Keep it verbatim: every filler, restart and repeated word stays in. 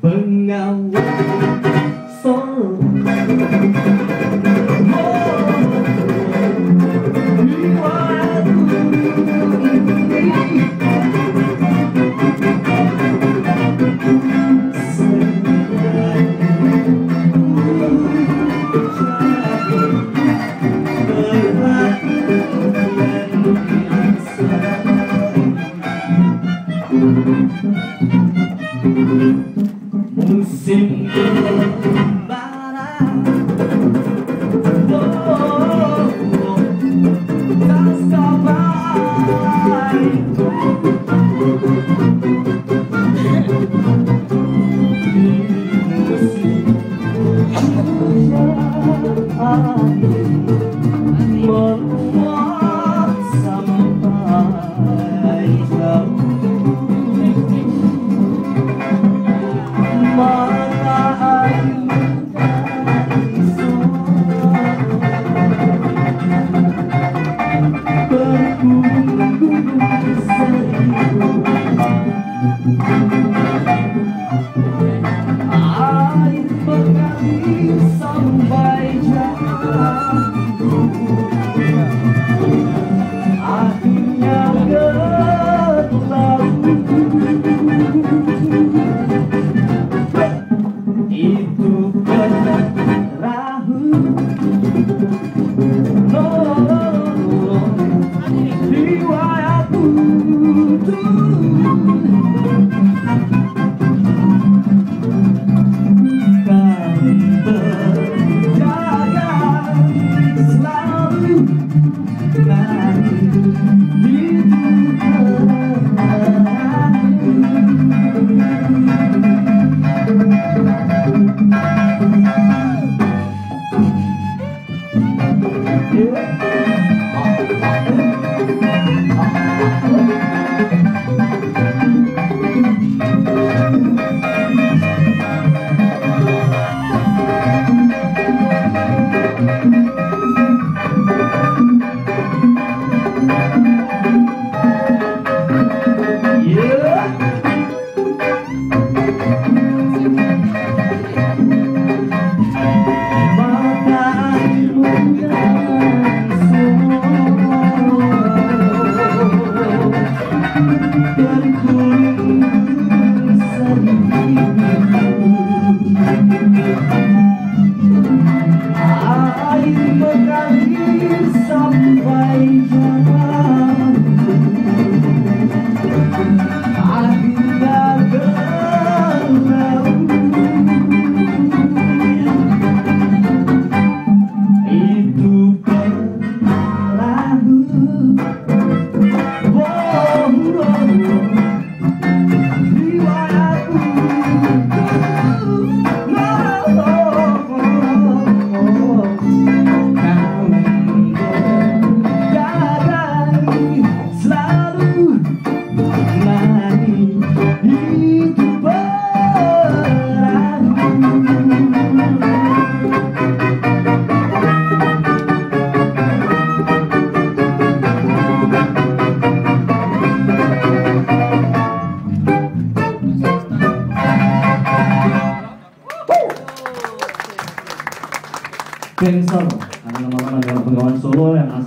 Bengawan Solo musim kembara, oh, tak sampai. Musim meluap sampai jauh. Air mengalir sampai jauh, akhirnya ke laut. Itu perahu riwayatku Bengawan Solo, nama lama adalah Bengawan Solo yang asli.